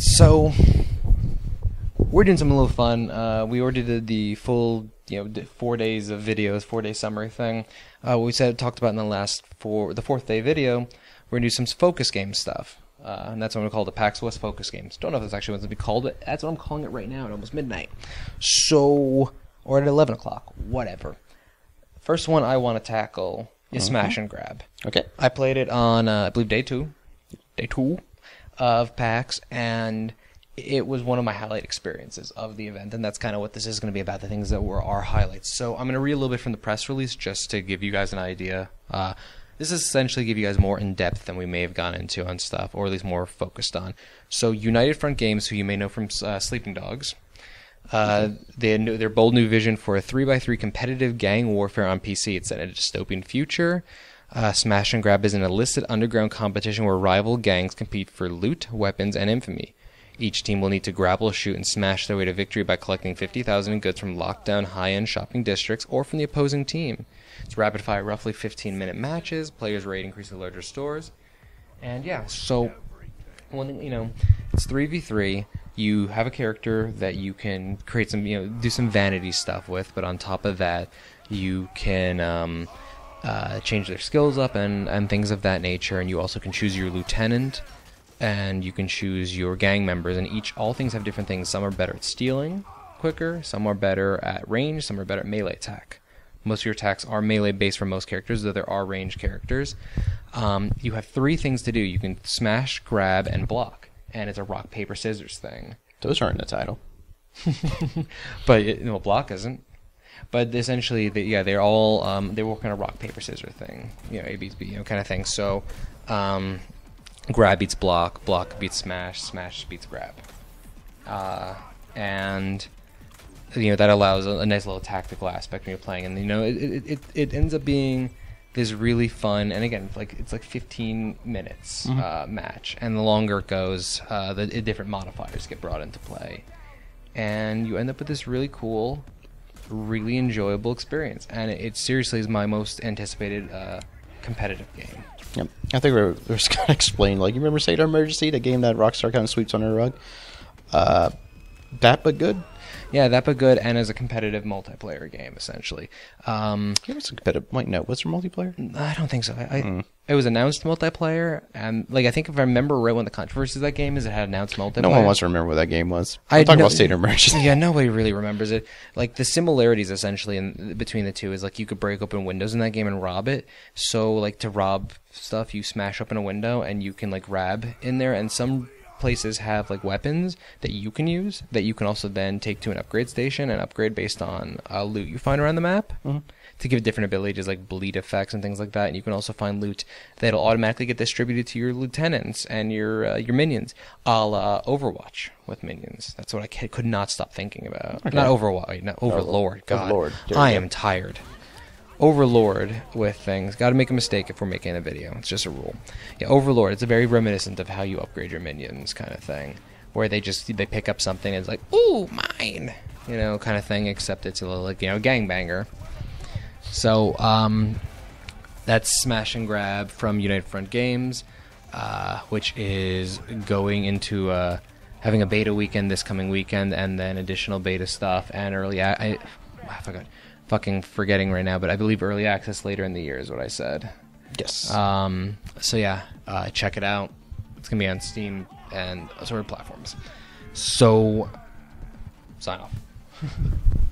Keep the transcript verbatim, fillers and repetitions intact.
So we're doing something a little fun. Uh, we already did the full, you know, four days of videos, four day summary thing. Uh, what we said talked about in the last four, the fourth day video. We're gonna do some focus game stuff, uh, and that's what I'm gonna call the PAX West focus games. Don't know if that's actually what's gonna be called, but that's what I'm calling it right now at almost midnight. So, or at eleven o'clock, whatever. First one I want to tackle is mm-hmm. Smash and Grab. Okay. I played it on, uh, I believe, day two, day two of PAX, and it was one of my highlight experiences of the event, and that's kind of what this is going to be about, the things that were our highlights. So I'm going to read a little bit from the press release just to give you guys an idea. Uh, this is essentially give you guys more in-depth than we may have gone into on stuff, or at least more focused on. So United Front Games, who you may know from uh, Sleeping Dogs, uh, mm-hmm. they had new, their bold new vision for a three by three competitive gang warfare on P C. It's set in a dystopian future. Uh, Smash and Grab is an illicit underground competition where rival gangs compete for loot, weapons, and infamy. Each team will need to grapple, shoot, and smash their way to victory by collecting fifty thousand in goods from lockdown high-end shopping districts or from the opposing team. It's rapid-fire, roughly fifteen-minute matches. Players rate increase the larger stores. And, yeah, so, when, you know, it's three v three. You have a character that you can create some, you know, do some vanity stuff with. But on top of that, you can um, uh, change their skills up and, and things of that nature. And you also can choose your lieutenant. And you can choose your gang members, and each all things have different things. Some are better at stealing quicker, some are better at range, some are better at melee attack. Most of your attacks are melee based for most characters, though there are range characters. Um, you have three things to do. You can smash, grab, and block, and it's a rock, paper, scissors thing. Those aren't in the title. But it, no, block isn't. But essentially, the, yeah, they're all um, they work on a rock, paper, scissors thing, you know, A, B, B, you know, kind of thing. So. Um, Grab beats block, block beats smash, smash beats grab. Uh, and, you know, that allows a, a nice little tactical aspect when you're playing. And, you know, it, it, it ends up being this really fun, and again, like it's like fifteen minutes mm-hmm. uh, match. And the longer it goes, uh, the different modifiers get brought into play. And you end up with this really cool, really enjoyable experience. And it, it seriously is my most anticipated uh, competitive game. Yep. I think we were, we were just going to explain, like, you remember State of Emergency, the game that Rockstar kind of sweeps under the rug? Uh, that but good? Yeah, that but good, and as a competitive multiplayer game, essentially. Um, it was a competitive, like, no, was there multiplayer? I don't think so. I, I, mm. It was announced multiplayer, and, like, I think if I remember right when the controversy of that game is, it had announced multiplayer. No one wants to remember what that game was. I'm I talking no, about State of Emergency. Yeah, nobody really remembers it. Like, the similarities, essentially, in, between the two is, like, you could break open windows in that game and rob it, so, like, to rob stuff, you smash open a window and you can like grab in there, and some places have like weapons that you can use that you can also then take to an upgrade station and upgrade based on uh, loot you find around the map mm-hmm. to give different abilities like bleed effects and things like that. And you can also find loot that'll automatically get distributed to your lieutenants and your uh, your minions, a la Overwatch with minions. That's what I could not stop thinking about. Okay. Not Overwatch, not Overlord. God, Overlord. I am tired. Overlord with things. Got to make a mistake if we're making a video. It's just a rule. Yeah, Overlord. It's a very reminiscent of how you upgrade your minions kind of thing, where they just they pick up something and it's like, ooh, mine, you know, kind of thing. Except it's a little like, you know, gangbanger. So um, that's Smash and Grab from United Front Games, uh, which is going into uh, having a beta weekend this coming weekend, and then additional beta stuff and early. I, I, I forgot. Fucking forgetting right now, but I believe early access later in the year is what I said. Yes. Um. So yeah, uh, check it out. It's gonna be on Steam and assorted platforms. So, sign off.